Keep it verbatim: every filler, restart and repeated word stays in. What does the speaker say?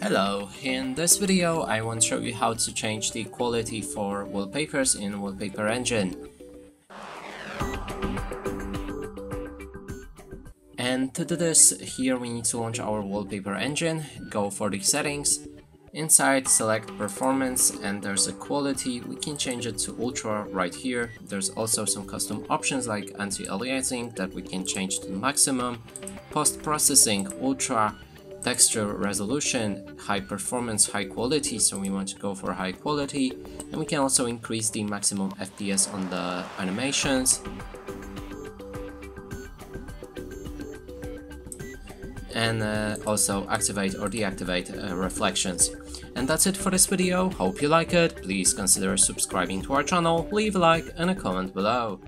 Hello, in this video I want to show you how to change the quality for wallpapers in Wallpaper Engine. And to do this, here we need to launch our Wallpaper Engine, go for the settings, inside select performance, and there's a quality, we can change it to ultra right here. There's also some custom options like anti-aliasing that we can change to maximum, post-processing, ultra, texture resolution, high performance, high quality, so we want to go for high quality. And we can also increase the maximum F P S on the animations. And uh, also activate or deactivate uh, reflections. And that's it for this video. Hope you like it. Please consider subscribing to our channel, leave a like and a comment below.